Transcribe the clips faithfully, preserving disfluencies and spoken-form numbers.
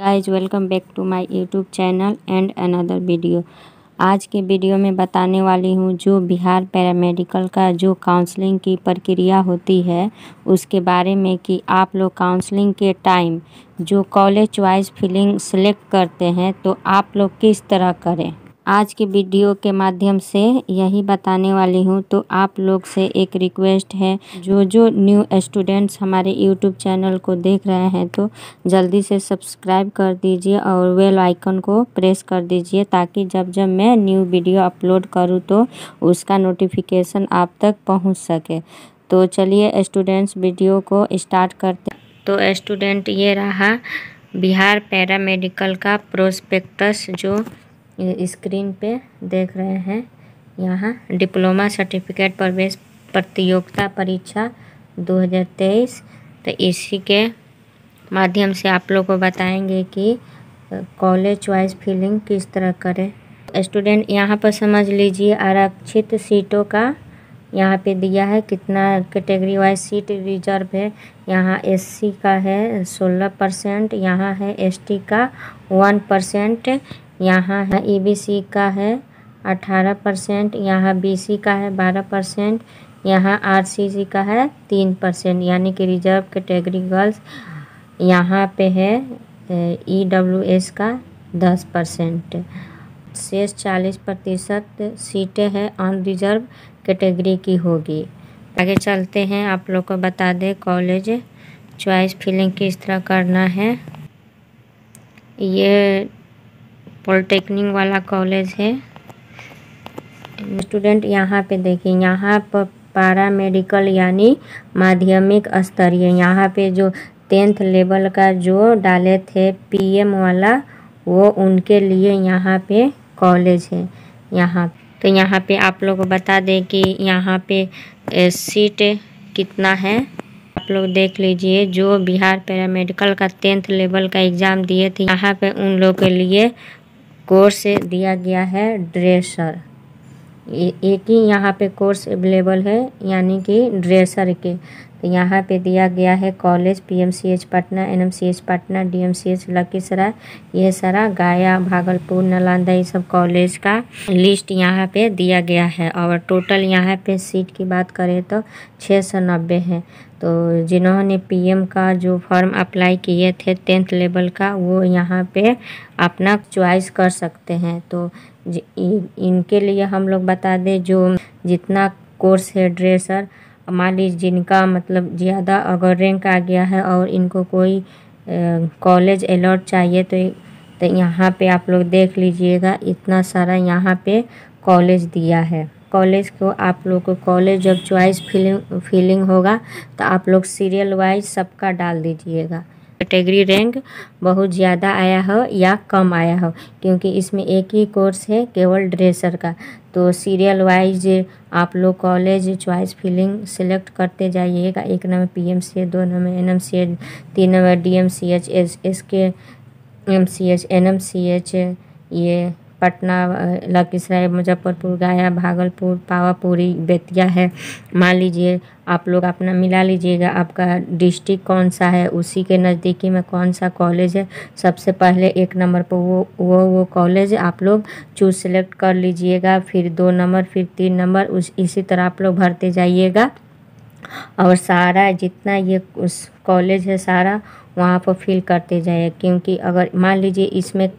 Guys welcome back to my YouTube channel and another video. आज के video में बताने वाली हूँ जो बिहार पैरामेडिकल का जो काउंसलिंग की प्रक्रिया होती है उसके बारे में कि आप लोग काउंसलिंग के टाइम जो कॉलेज वाइज फीलिंग सेलेक्ट करते हैं तो आप लोग किस तरह करें। आज के वीडियो के माध्यम से यही बताने वाली हूं। तो आप लोग से एक रिक्वेस्ट है, जो जो न्यू स्टूडेंट्स हमारे यूट्यूब चैनल को देख रहे हैं तो जल्दी से सब्सक्राइब कर दीजिए और बेल आइकन को प्रेस कर दीजिए ताकि जब जब मैं न्यू वीडियो अपलोड करूं तो उसका नोटिफिकेशन आप तक पहुंच सके। तो चलिए स्टूडेंट्स वीडियो को स्टार्ट करते। तो स्टूडेंट ये रहा बिहार पैरामेडिकल का प्रोस्पेक्टस जो स्क्रीन पे देख रहे हैं। यहाँ डिप्लोमा सर्टिफिकेट प्रवेश प्रतियोगिता परीक्षा दो हज़ार तेईस, तो इसी के माध्यम से आप लोगों को बताएंगे कि कॉलेज वाइज फीलिंग किस तरह करें। स्टूडेंट यहाँ पर समझ लीजिए आरक्षित सीटों का यहाँ पे दिया है कितना कैटेगरी वाइज सीट रिजर्व है। यहाँ एससी का है सोलह परसेंट, यहाँ है एसटी का वन परसेंट, यहाँ है ईबीसी का है अठारह परसेंट, यहाँ बीसी का है बारह परसेंट, यहाँ आरसीसी का है तीन परसेंट, यानी कि रिजर्व कैटेगरी गर्ल्स। यहाँ पे है ईडब्ल्यूएस का दस परसेंट। शेष चालीस प्रतिशत सीटें हैं अनरिजर्व कैटेगरी की होगी। आगे चलते हैं, आप लोग को बता दें कॉलेज चॉइस फिलिंग किस तरह करना है। ये पॉलिटेक्निक वाला कॉलेज है। स्टूडेंट यहाँ पे देखिए, यहाँ पर पैरामेडिकल यानी माध्यमिक स्तरीय, यहाँ पे जो टेंथ लेवल का जो डाले थे पीएम वाला वो उनके लिए यहाँ पे कॉलेज है। यहाँ तो यहाँ पे आप लोग बता दें कि यहाँ पे सीट कितना है। आप लोग देख लीजिए जो बिहार पैरामेडिकल का टेंथ लेवल का एग्ज़ाम दिए थे, यहाँ पे उन लोग के लिए कोर्स दिया गया है ड्रेसर। एक ही यहाँ पे कोर्स अवेलेबल है यानी कि ड्रेसर के। तो यहाँ पे दिया गया है college PMCH Patna, NMCH Patna, DMCH Lakhisarai, ये सारा गया, भागलपुर, नालंदा, ये सब कॉलेज का लिस्ट यहाँ पे दिया गया है। और टोटल यहाँ पे सीट की बात करें तो छः सौ नब्बे है। तो जिन्होंने पीएम का जो फॉर्म अप्लाई किए थे टेंथ लेवल का वो यहाँ पे अपना चॉइस कर सकते हैं। तो इनके लिए हम लोग बता दें जो जितना कोर्स है ड्रेसर, मान लीजिए जिनका मतलब ज़्यादा अगर रैंक आ गया है और इनको कोई कॉलेज अलॉट चाहिए तो तो यहाँ पे आप लोग देख लीजिएगा इतना सारा यहाँ पे कॉलेज दिया है। कॉलेज को आप लोग को कॉलेज जब चॉइस फीलिंग फीलिंग होगा तो आप लोग सीरियल वाइज सबका डाल दीजिएगा। कैटेगरी रैंक बहुत ज़्यादा आया हो या कम आया हो, क्योंकि इसमें एक ही कोर्स है केवल ड्रेसर का, तो सीरियल वाइज आप लोग कॉलेज चॉइस फीलिंग सेलेक्ट करते जाइएगा। एक नंबर पीएमसीएच, दो नंबर एनएमसीएच, तीन number DMCH, S S K MCH, NMCH, ये पटना, लखीसराय, मुजफ्फरपुर, गया, भागलपुर, पावापुरी, बेतिया है। मान लीजिए आप लोग अपना मिला लीजिएगा आपका डिस्ट्रिक्ट कौन सा है, उसी के नज़दीकी में कौन सा कॉलेज है। सबसे पहले एक नंबर पर वो वो वो कॉलेज आप लोग चूज सेलेक्ट कर लीजिएगा, फिर दो नंबर, फिर तीन नंबर, उस इसी तरह आप लोग भरते जाइएगा। और सारा जितना ये उस कॉलेज है सारा वहाँ पर फिल करते जाए, क्योंकि अगर मान लीजिए इसमें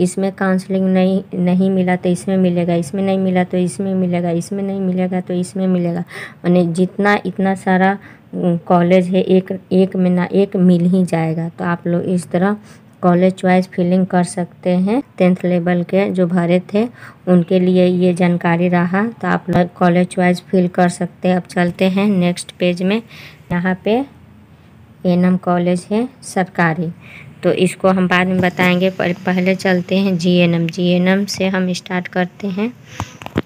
इसमें काउंसलिंग नहीं नहीं मिला तो इसमें मिलेगा, इसमें नहीं मिला तो इसमें मिलेगा, इसमें नहीं मिलेगा तो इसमें मिलेगा। माने जितना इतना सारा कॉलेज है एक एक में ना एक मिल ही जाएगा। तो आप लोग इस तरह कॉलेज चॉइस फिलिंग कर सकते हैं। टेंथ लेवल के जो भरे थे उनके लिए ये जानकारी रहा, तो आप लोग कॉलेज चॉइस फिल कर सकते हैं। अब चलते हैं नेक्स्ट पेज में। यहाँ पे एनएम कॉलेज है सरकारी, तो इसको हम बाद में बताएंगे, पर पहले चलते हैं जीएनएम। जीएनएम से हम स्टार्ट करते हैं।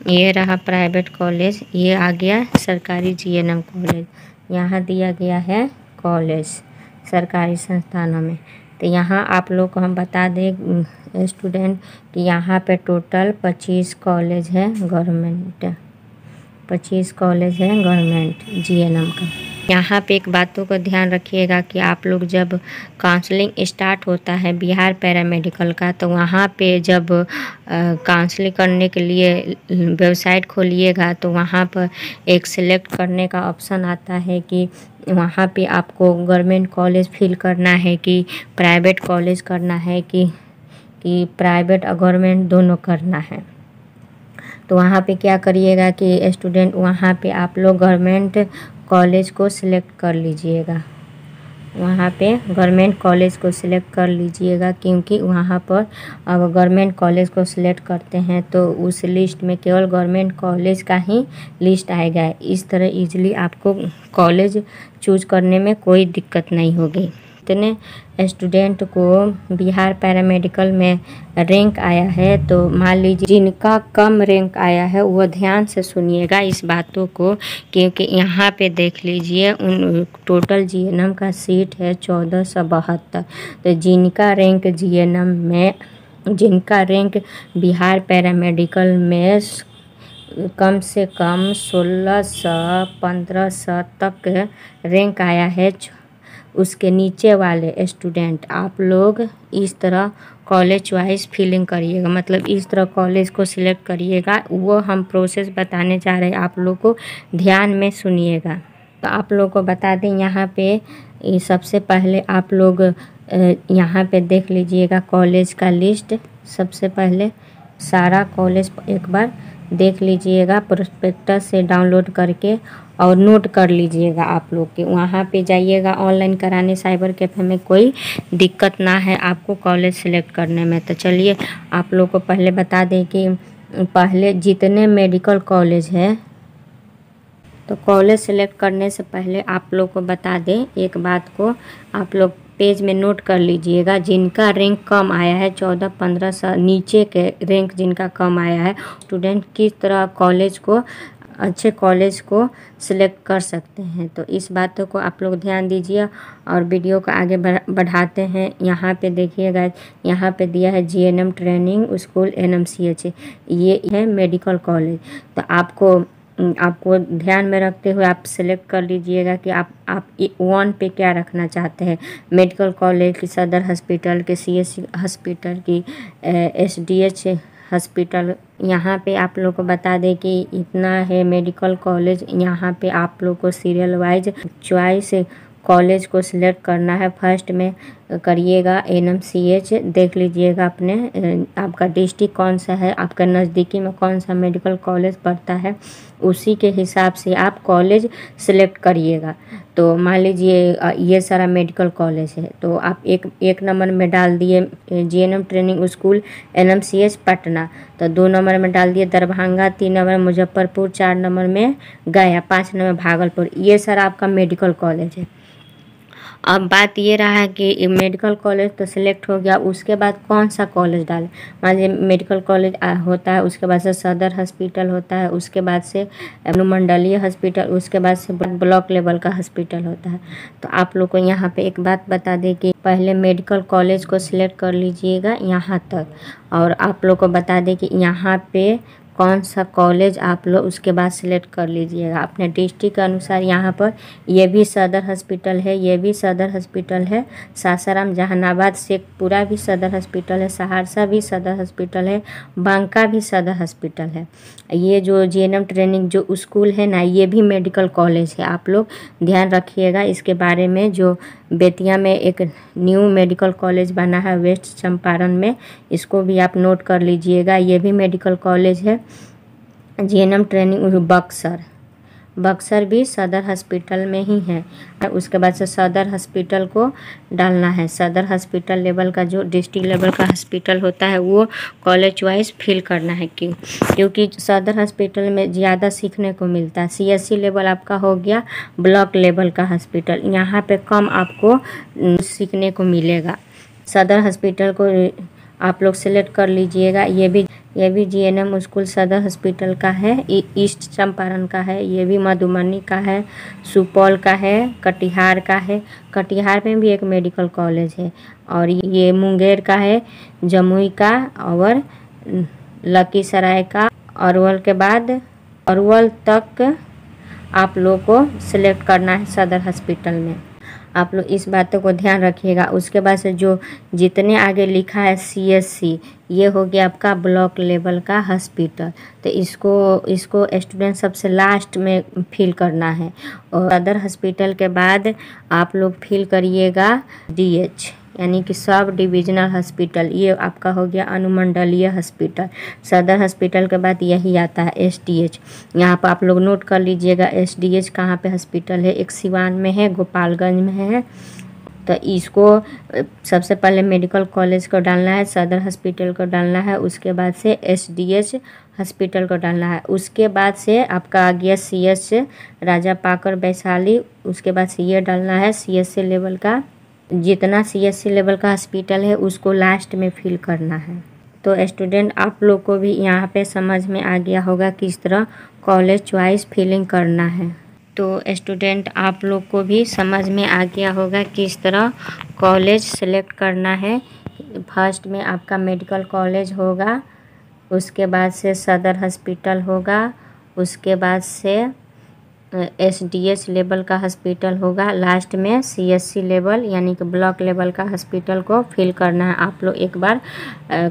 ये रहा प्राइवेट कॉलेज, ये आ गया सरकारी जीएनएम कॉलेज। यहाँ दिया गया है कॉलेज सरकारी संस्थानों में। तो यहाँ आप लोग को हम बता दें स्टूडेंट कि यहाँ पे टोटल पच्चीस कॉलेज है गवर्नमेंट, पच्चीस कॉलेज है गवर्नमेंट जीएनएम का। यहाँ पे एक बातों का ध्यान रखिएगा कि आप लोग जब काउंसलिंग स्टार्ट होता है बिहार पैरामेडिकल का, तो वहाँ पे जब काउंसलिंग करने के लिए वेबसाइट खोलिएगा तो वहाँ पर एक सिलेक्ट करने का ऑप्शन आता है कि वहाँ पे आपको गवर्नमेंट कॉलेज फिल करना है कि प्राइवेट कॉलेज करना है कि कि प्राइवेट और गवर्नमेंट दोनों करना है। तो वहाँ पे क्या करिएगा कि स्टूडेंट वहाँ पे आप लोग गवर्नमेंट कॉलेज को सिलेक्ट कर लीजिएगा, वहाँ पे गवर्नमेंट कॉलेज को सिलेक्ट कर लीजिएगा, क्योंकि वहाँ पर अब गवर्नमेंट कॉलेज को सिलेक्ट करते हैं तो उस लिस्ट में केवल गवर्नमेंट कॉलेज का ही लिस्ट आएगा। इस तरह इजीली आपको कॉलेज चूज करने में कोई दिक्कत नहीं होगी। इतने स्टूडेंट को बिहार पैरामेडिकल में रैंक आया है, तो मान लीजिए जिनका कम रैंक आया है वो ध्यान से सुनिएगा इस बातों को, क्योंकि यहाँ पे देख लीजिए उन टोटल जीएनएम का सीट है चौदह सौ बहत्तर। तो जिनका रैंक जीएनएम में जिनका रैंक बिहार पैरामेडिकल में कम से कम सोलह सौ पंद्रह सौ तक रैंक आया है, उसके नीचे वाले स्टूडेंट आप लोग इस तरह कॉलेज वाइज फिलिंग करिएगा, मतलब इस तरह कॉलेज को सिलेक्ट करिएगा। वो हम प्रोसेस बताने जा रहे हैं, आप लोग को ध्यान में सुनिएगा। तो आप लोग को बता दें यहाँ पे सबसे पहले आप लोग यहाँ पे देख लीजिएगा कॉलेज का लिस्ट। सबसे पहले सारा कॉलेज एक बार देख लीजिएगा प्रोस्पेक्टस से डाउनलोड करके और नोट कर लीजिएगा। आप लोग के वहाँ पे जाइएगा ऑनलाइन कराने, साइबर कैफे में कोई दिक्कत ना है आपको कॉलेज सेलेक्ट करने में। तो चलिए आप लोग को पहले बता दें कि पहले जितने मेडिकल कॉलेज है, तो कॉलेज सेलेक्ट करने से पहले आप लोग को बता दें एक बात को आप लोग पेज में नोट कर लीजिएगा। जिनका रैंक कम आया है चौदह पंद्रह सौ नीचे के रैंक जिनका कम आया है, स्टूडेंट किस तरह कॉलेज को अच्छे कॉलेज को सिलेक्ट कर सकते हैं, तो इस बातों को आप लोग ध्यान दीजिए और वीडियो को आगे बढ़ाते हैं। यहाँ पे देखिएगा, यहाँ पे दिया है जीएनएम ट्रेनिंग स्कूल एनएमसीएच, ये है मेडिकल कॉलेज। तो आपको आपको ध्यान में रखते हुए आप सेलेक्ट कर लीजिएगा कि आप आप वन पे क्या रखना चाहते हैं, मेडिकल कॉलेज की, सदर हॉस्पिटल के, सीएससी हॉस्पिटल की, एसडीएच हॉस्पिटल। यहाँ पे आप लोग को बता दें कि इतना है मेडिकल कॉलेज। यहाँ पे आप लोग को सीरियल वाइज चॉइस कॉलेज को सिलेक्ट करना है। फर्स्ट में करिएगा एनएमसीएच, देख लीजिएगा अपने आपका डिस्ट्रिक्ट कौन सा है, आपका नज़दीकी में कौन सा मेडिकल कॉलेज पड़ता है, उसी के हिसाब से आप कॉलेज सिलेक्ट करिएगा। तो मान लीजिए ये सारा मेडिकल कॉलेज है, तो आप एक एक नंबर में डाल दिए GNM training school NMCH Patna, तो दो नंबर में डाल दिए दरभंगा, तीन नंबर मुजफ्फरपुर, चार नंबर में गया, पाँच नंबर भागलपुर। ये सारा आपका मेडिकल कॉलेज है। अब बात ये रहा कि मेडिकल कॉलेज तो सिलेक्ट हो गया, उसके बाद कौन सा कॉलेज डालें। मान लीजिए मेडिकल कॉलेज होता है, उसके बाद से सदर हॉस्पिटल होता है, उसके बाद से अनुमंडलीय हॉस्पिटल, उसके बाद से ब्लॉक लेवल का हॉस्पिटल होता है। तो आप लोग को यहाँ पे एक बात बता दें कि पहले मेडिकल कॉलेज को सिलेक्ट कर लीजिएगा यहाँ तक, और आप लोग को बता दें कि यहाँ पे कौन सा कॉलेज आप लोग उसके बाद सिलेक्ट कर लीजिएगा अपने डिस्ट्रिक्ट के अनुसार। यहाँ पर यह भी सदर हॉस्पिटल है, ये भी सदर हॉस्पिटल है, सासाराम जहानाबाद शेखपुरा भी सदर हॉस्पिटल है, सहरसा भी सदर हॉस्पिटल है, बांका भी सदर हॉस्पिटल है। ये जो जीएनएम ट्रेनिंग जो स्कूल है ना, ये भी मेडिकल कॉलेज है। आप लोग ध्यान रखिएगा इसके बारे में। जो बेतिया में एक न्यू मेडिकल कॉलेज बना है वेस्ट चंपारण में, इसको भी आप नोट कर लीजिएगा, ये भी मेडिकल कॉलेज है। जीएनएम ट्रेनिंग बक्सर, बक्सर भी सदर हॉस्पिटल में ही है। उसके बाद से सदर हॉस्पिटल को डालना है। सदर हॉस्पिटल लेवल का जो डिस्ट्रिक्ट लेवल का हॉस्पिटल होता है वो कॉलेज वाइज फिल करना है, क्यों क्योंकि सदर हॉस्पिटल में ज़्यादा सीखने को मिलता है। सीएससी लेवल आपका हो गया ब्लॉक लेवल का हॉस्पिटल, यहाँ पे कम आपको सीखने को मिलेगा। सदर हॉस्पिटल को आप लोग सेलेक्ट कर लीजिएगा। ये भी यह भी जीएनएम स्कूल सदर हॉस्पिटल का है, ईस्ट चंपारण का है, ये भी मधुबनी का है, सुपौल का है, कटिहार का है। कटिहार में भी एक मेडिकल कॉलेज है, और ये मुंगेर का है, जमुई का और लखीसराय का। अरवल के बाद अरवल तक आप लोग को सिलेक्ट करना है सदर हॉस्पिटल में। आप लोग इस बातों को ध्यान रखिएगा। उसके बाद से जो जितने आगे लिखा है सी एस सी, ये हो गया आपका ब्लॉक लेवल का हॉस्पिटल, तो इसको इसको स्टूडेंट सबसे लास्ट में फिल करना है। और सदर हॉस्पिटल के बाद आप लोग फिल करिएगा डी एच यानी कि सब डिविजनल हॉस्पिटल, ये आपका हो गया अनुमंडलीय हॉस्पिटल। सदर हॉस्पिटल के बाद यही आता है एस डी एच। यहाँ पर आप लोग नोट कर लीजिएगा एस डी एच कहाँ पे हॉस्पिटल है, एक सिवान में है, गोपालगंज में है। तो इसको सबसे पहले मेडिकल कॉलेज को डालना है, सदर हॉस्पिटल को डालना है, उसके बाद से एस डी एच हॉस्पिटल को डालना है। उसके बाद से आपका आ गया सी एच राजा पाकर वैशाली, उसके बाद से ये डालना है सी एस सी लेवल का, जितना सी एस सी लेवल का हॉस्पिटल है उसको लास्ट में फिल करना है। तो स्टूडेंट आप लोग को भी यहाँ पे समझ में आ गया होगा किस तरह कॉलेज चॉइस फिलिंग करना है। तो स्टूडेंट आप लोग को भी समझ में आ गया होगा किस तरह कॉलेज सेलेक्ट करना है। फर्स्ट में आपका मेडिकल कॉलेज होगा, उसके बाद से सदर हॉस्पिटल होगा, उसके बाद से एस डी एच लेवल का हॉस्पिटल होगा, लास्ट में सी एस सी लेवल यानी कि ब्लॉक लेवल का हॉस्पिटल को फिल करना है। आप लोग एक बार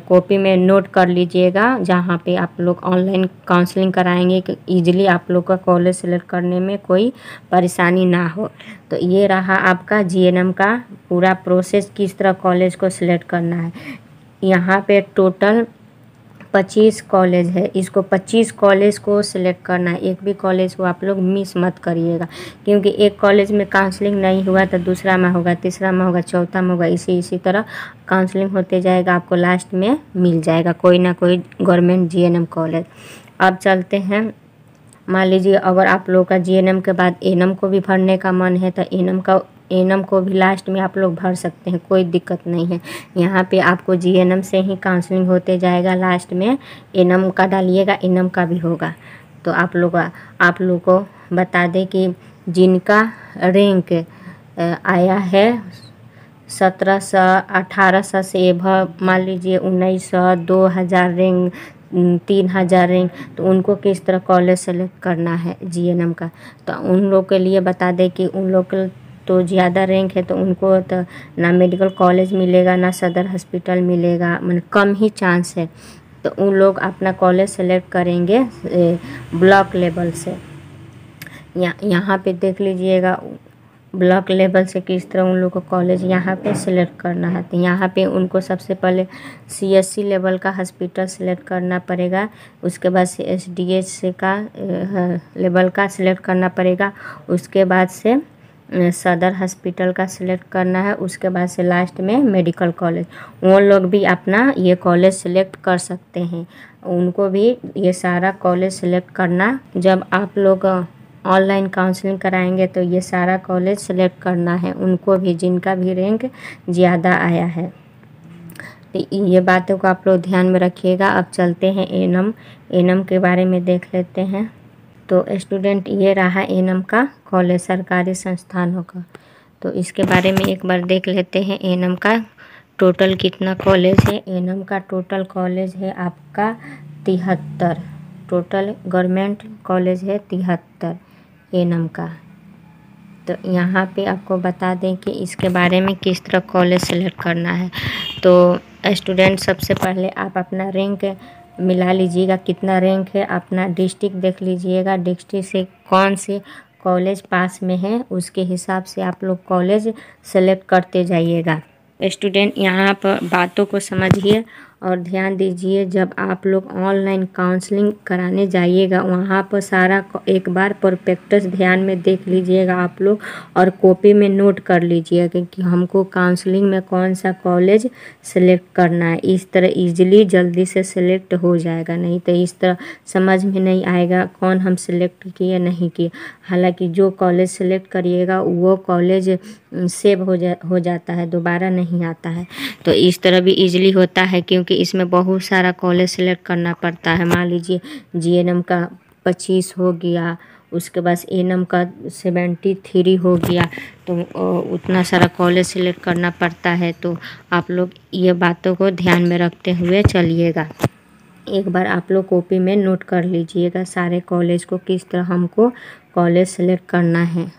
कॉपी में नोट कर लीजिएगा, जहाँ पे आप लोग ऑनलाइन काउंसलिंग कराएंगे कि ईजिली आप लोग का कॉलेज सेलेक्ट करने में कोई परेशानी ना हो। तो ये रहा आपका जी एन एम का पूरा प्रोसेस, किस तरह कॉलेज को सिलेक्ट करना है। यहाँ पे टोटल पच्चीस कॉलेज है, इसको पच्चीस कॉलेज को सिलेक्ट करना है, एक भी कॉलेज को आप लोग मिस मत करिएगा, क्योंकि एक कॉलेज में काउंसलिंग नहीं हुआ तो दूसरा में होगा, तीसरा में होगा, चौथा में होगा, इसी इसी तरह काउंसलिंग होते जाएगा, आपको लास्ट में मिल जाएगा कोई ना कोई government G N M college. अब चलते हैं, मान लीजिए अगर आप लोगों का जी एन एम के बाद एन एम को भी भरने का मन है तो एन एम का एन एम को भी लास्ट में आप लोग भर सकते हैं, कोई दिक्कत नहीं है। यहाँ पे आपको जी एन एम से ही काउंसलिंग होते जाएगा, लास्ट में एन एम का डालिएगा, एन एम का भी होगा। तो आप लोग आप लोग को बता दें कि जिनका रैंक आया है सत्रह सौ अठारह सौ से एभ, मान लीजिए उन्नीस सौ दो हज़ार रैंक तीन हज़ार रैंक, तो उनको किस तरह कॉलेज सेलेक्ट करना है जी एन एम का। तो उन लोग के लिए बता दें कि उन लोग तो ज़्यादा रैंक है तो उनको तो ना मेडिकल कॉलेज मिलेगा ना सदर हॉस्पिटल मिलेगा, मतलब कम ही चांस है। तो उन लोग अपना कॉलेज सेलेक्ट करेंगे ब्लॉक लेवल से। यह, यहाँ पे देख लीजिएगा ब्लॉक लेवल से किस तरह उन लोगों को कॉलेज यहाँ पे सिलेक्ट करना है। तो यहाँ पे उनको सबसे पहले सी एस सी लेवल का हॉस्पिटल सिलेक्ट करना पड़ेगा, उसके बाद से एस डी एच का लेवल का सिलेक्ट करना पड़ेगा, उसके बाद से सदर हॉस्पिटल का सिलेक्ट करना है, उसके बाद से लास्ट में मेडिकल कॉलेज। वो लोग भी अपना ये कॉलेज सिलेक्ट कर सकते हैं, उनको भी ये सारा कॉलेज सिलेक्ट करना, जब आप लोग ऑनलाइन काउंसलिंग कराएंगे तो ये सारा कॉलेज सिलेक्ट करना है उनको भी, जिनका भी रैंक ज़्यादा आया है। तो ये बातों को आप लोग ध्यान में रखिएगा। अब चलते हैं एन एम एन एम के बारे में देख लेते हैं। तो स्टूडेंट ये रहा एन एम का कॉलेज, सरकारी संस्थानों का। तो इसके बारे में एक बार देख लेते हैं एन एम का टोटल कितना कॉलेज है। एन एम का टोटल कॉलेज है आपका तिहत्तर, टोटल गवर्नमेंट कॉलेज है तिहत्तर एन एम का। तो यहाँ पे आपको बता दें कि इसके बारे में किस तरह कॉलेज सेलेक्ट करना है। तो स्टूडेंट सबसे पहले आप अपना रैंक मिला लीजिएगा, कितना रैंक है, अपना डिस्ट्रिक्ट देख लीजिएगा, डिस्ट्रिक्ट से कौन से कॉलेज पास में है उसके हिसाब से आप लोग कॉलेज सेलेक्ट करते जाइएगा। स्टूडेंट यहाँ पर बातों को समझिए और ध्यान दीजिए, जब आप लोग ऑनलाइन काउंसलिंग कराने जाइएगा वहाँ पर सारा एक बार परफेक्टस ध्यान में देख लीजिएगा आप लोग, और कॉपी में नोट कर लीजिएगा कि हमको काउंसलिंग में कौन सा कॉलेज सेलेक्ट करना है। इस तरह इजीली जल्दी से सेलेक्ट हो जाएगा, नहीं तो इस तरह समझ में नहीं आएगा कौन हम सेलेक्ट किए नहीं किए। हालांकि जो कॉलेज सेलेक्ट करिएगा वो कॉलेज सेव हो जा हो जाता है, दोबारा नहीं आता है। तो इस तरह भी ईजिली होता है, क्योंकि इसमें बहुत सारा कॉलेज सेलेक्ट करना पड़ता है। मान लीजिए जी एन एम का पच्चीस हो गया, उसके बाद एन एम का सेवेंटी थ्री हो गया, तो उतना सारा कॉलेज सेलेक्ट करना पड़ता है। तो आप लोग ये बातों को ध्यान में रखते हुए चलिएगा। एक बार आप लोग कॉपी में नोट कर लीजिएगा सारे कॉलेज को किस तरह हमको कॉलेज सेलेक्ट करना है।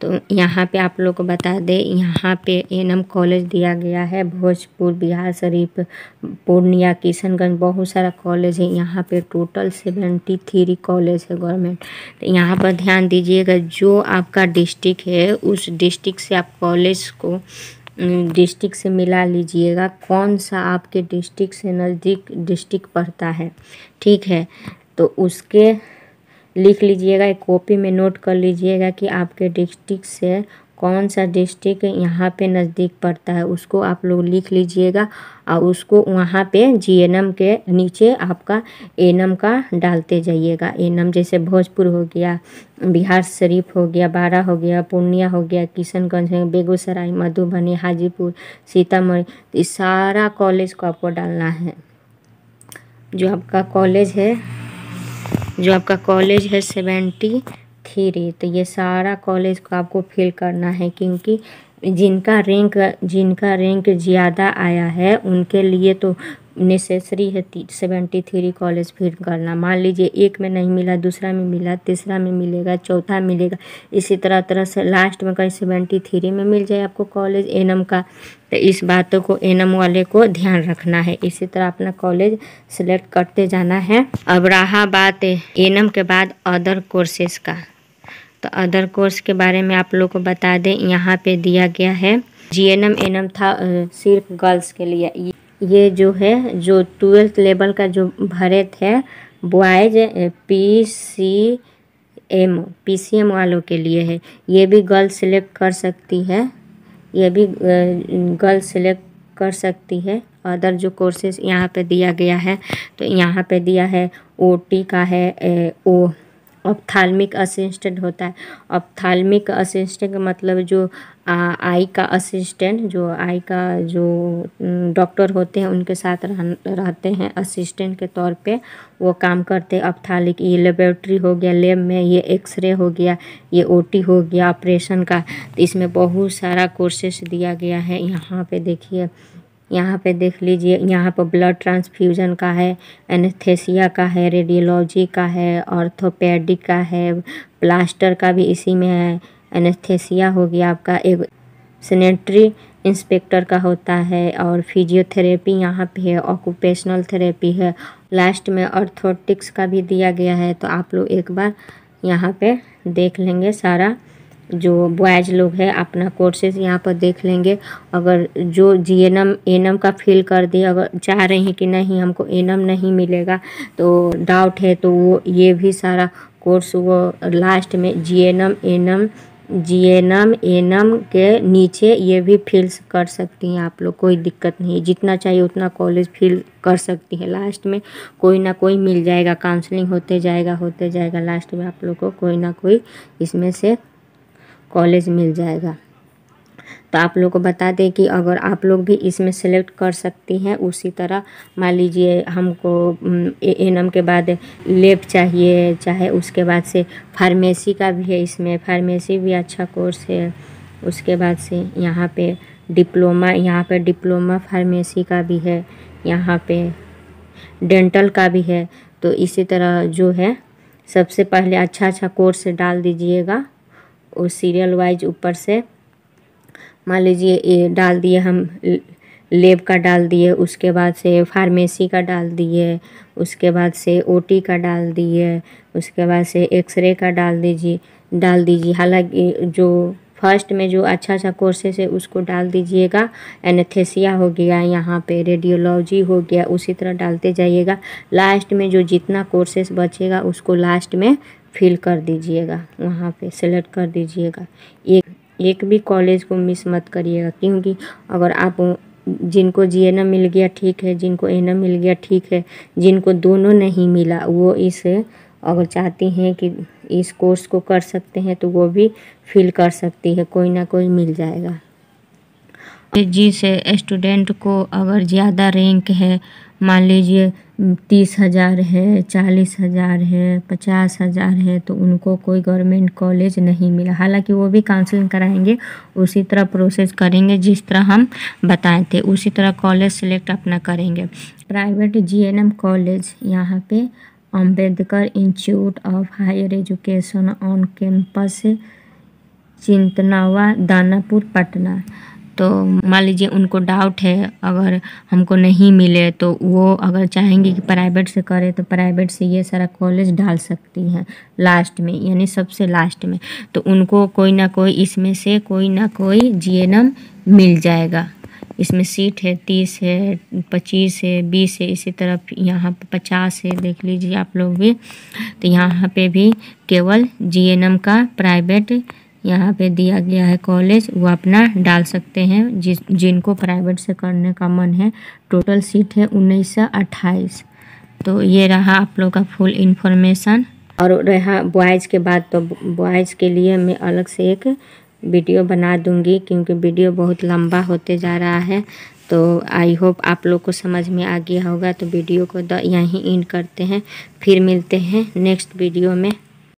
तो यहाँ पे आप लोग को बता दें, यहाँ पे एनएम कॉलेज दिया गया है भोजपुर, बिहार शरीफ, पूर्णिया, किशनगंज, बहुत सारा कॉलेज है। यहाँ पे टोटल सेवेंटी थ्री कॉलेज है गवर्नमेंट। तो यहाँ पर ध्यान दीजिएगा, जो आपका डिस्ट्रिक्ट है उस डिस्ट्रिक्ट से आप कॉलेज को डिस्ट्रिक्ट से मिला लीजिएगा, कौन सा आपके डिस्ट्रिक्ट से नज़दीक डिस्ट्रिक्ट पड़ता है, ठीक है। तो उसके लिख लीजिएगा, एक कॉपी में नोट कर लीजिएगा कि आपके डिस्ट्रिक्ट से कौन सा डिस्ट्रिक्ट यहाँ पे नज़दीक पड़ता है, उसको आप लोग लिख लीजिएगा और उसको वहाँ पे जीएनएम के नीचे आपका एनएम का डालते जाइएगा। एनएम जैसे भोजपुर हो गया, बिहार शरीफ हो गया, बारा हो गया, पूर्णिया हो गया, किशनगंज, बेगूसराय, मधुबनी, हाजीपुर, सीतामढ़ी, इस सारा कॉलेज को आपको डालना है। जो आपका कॉलेज है जो आपका कॉलेज है सेवेंटी थ्री, तो ये सारा कॉलेज को आपको फिल करना है, क्योंकि जिनका रैंक जिनका रैंक ज़्यादा आया है उनके लिए तो नेसेसरी है सेवेंटी थ्री कॉलेज फिल करना। मान लीजिए एक में नहीं मिला, दूसरा में मिला, तीसरा में मिलेगा, चौथा मिलेगा, इसी तरह तरह से लास्ट में कहीं सेवेंटी थ्री में मिल जाए आपको कॉलेज एनएम का। तो इस बातों को एनएम वाले को ध्यान रखना है, इसी तरह अपना कॉलेज सेलेक्ट करते जाना है। अब रहा बात एनएम के बाद अदर कोर्सेज का, तो अदर कोर्स के बारे में आप लोग को बता दें, यहाँ पे दिया गया है जीएनएम एनएम था सिर्फ गर्ल्स के लिए। ये जो है जो ट्वेल्थ लेवल का जो भरे थे boys P C M P C M वालों के लिए है। ये भी गर्ल्स सेलेक्ट कर सकती है, ये भी गर्ल्स सेलेक्ट कर सकती है। अदर जो कोर्सेज यहाँ पे दिया गया है, तो यहाँ पे दिया है ओटी का है, ए, ओ ऑफथालमिक असिस्टेंट होता है। ऑफथालमिक असिस्टेंट मतलब जो आ, आई का असिस्टेंट, जो आई का जो डॉक्टर होते हैं उनके साथ रह, रहते हैं असिस्टेंट के तौर पे वो काम करते हैं। ऑफथालिक ये लेबोरेटरी हो गया, लैब में ये एक्सरे हो गया, ये ओटी हो गया ऑपरेशन का। तो इसमें बहुत सारा कोर्सेस दिया गया है। यहाँ पे देखिए, यहाँ पे देख लीजिए, यहाँ पर ब्लड ट्रांसफ्यूज़न का है, एनेस्थेसिया का है, रेडियोलॉजी का है, ऑर्थोपेडिक का है, प्लास्टर का भी इसी में है। एनेस्थेसिया हो गया आपका, एक सैनिटरी इंस्पेक्टर का होता है, और फिजियोथेरेपी यहाँ पे है, ऑक्यूपेशनल थेरेपी है, लास्ट में ऑर्थोटिक्स का भी दिया गया है। तो आप लोग एक बार यहाँ पे देख लेंगे, सारा जो बॉयज लोग हैं अपना कोर्सेज यहाँ पर देख लेंगे। अगर जो जीएनएम एनएम का फिल कर दिए, अगर चाह रहे हैं कि नहीं हमको एनएम नहीं मिलेगा तो डाउट है, तो वो ये भी सारा कोर्स वो लास्ट में जीएनएम एनएम जीएनएम एनएम के नीचे ये भी फिल कर सकती हैं आप लोग, कोई दिक्कत नहीं है। जितना चाहिए उतना कॉलेज फिल कर सकती है, लास्ट में कोई ना कोई मिल जाएगा, काउंसलिंग होते जाएगा होते जाएगा लास्ट में आप लोग को कोई ना कोई इसमें से कॉलेज मिल जाएगा। तो आप लोग को बता दें कि अगर आप लोग भी इसमें सेलेक्ट कर सकती हैं। उसी तरह मान लीजिए हमको एनएम के बाद लैब चाहिए, चाहे उसके बाद से फार्मेसी का भी है, इसमें फार्मेसी भी अच्छा कोर्स है। उसके बाद से यहाँ पे डिप्लोमा यहाँ पे डिप्लोमा फार्मेसी का भी है, यहाँ पे डेंटल का भी है। तो इसी तरह जो है सबसे पहले अच्छा अच्छा कोर्स डाल दीजिएगा, और सीरियल वाइज ऊपर से मान लीजिए ये डाल दिए, हम लेब का डाल दिए, उसके बाद से फार्मेसी का डाल दिए, उसके बाद से ओटी का डाल दिए, उसके बाद से एक्सरे का डाल दीजिए डाल दीजिए हालांकि जो फर्स्ट में जो अच्छा अच्छा कोर्सेस है उसको डाल दीजिएगा। एनेस्थेसिया हो गया, यहाँ पे रेडियोलॉजी हो गया, उसी तरह डालते जाइएगा। लास्ट में जो जितना कोर्सेस बचेगा उसको लास्ट में फिल कर दीजिएगा, वहाँ पे सेलेक्ट कर दीजिएगा। एक एक भी कॉलेज को मिस मत करिएगा, क्योंकि अगर आप जिनको जीएनएम मिल गया ठीक है, जिनको एनएम मिल गया ठीक है, जिनको दोनों नहीं मिला वो इस अगर चाहती हैं कि इस कोर्स को कर सकते हैं तो वो भी फिल कर सकती है, कोई ना कोई मिल जाएगा। जिस स्टूडेंट को अगर ज़्यादा रैंक है, मान लीजिए तीस हज़ार है, चालीस हज़ार है, पचास हज़ार है, तो उनको कोई गवर्नमेंट कॉलेज नहीं मिला, हालांकि वो भी काउंसलिंग कराएंगे, उसी तरह प्रोसेस करेंगे जिस तरह हम बताए थे, उसी तरह कॉलेज सेलेक्ट अपना करेंगे। प्राइवेट जीएनएम कॉलेज यहाँ पे Ambedkar institute of higher education on campus Chintanwa Danapur Patna. तो मान लीजिए उनको डाउट है, अगर हमको नहीं मिले तो वो अगर चाहेंगे कि प्राइवेट से करें तो प्राइवेट से ये सारा कॉलेज डाल सकती हैं लास्ट में, यानी सबसे लास्ट में। तो उनको कोई ना कोई इसमें से कोई ना कोई जीएनएम मिल जाएगा। इसमें सीट है तीस है, पच्चीस है, बीस है, इसी तरह यहाँ पे पचास है, देख लीजिए आप लोग भी। तो यहाँ पे भी केवल जीएनएम का प्राइवेट यहाँ पे दिया गया है कॉलेज, वो अपना डाल सकते हैं जिस जिनको प्राइवेट से करने का मन है। टोटल सीट है उन्नीस सौ अट्ठाईस। तो ये रहा आप लोग का फुल इन्फॉर्मेशन। और रहा बॉयज़ के बाद, तो बॉयज़ के लिए मैं अलग से एक वीडियो बना दूंगी क्योंकि वीडियो बहुत लंबा होते जा रहा है। तो आई होप आप लोग को समझ में आ गया होगा। तो वीडियो को यहीं एंड करते हैं, फिर मिलते हैं नेक्स्ट वीडियो में।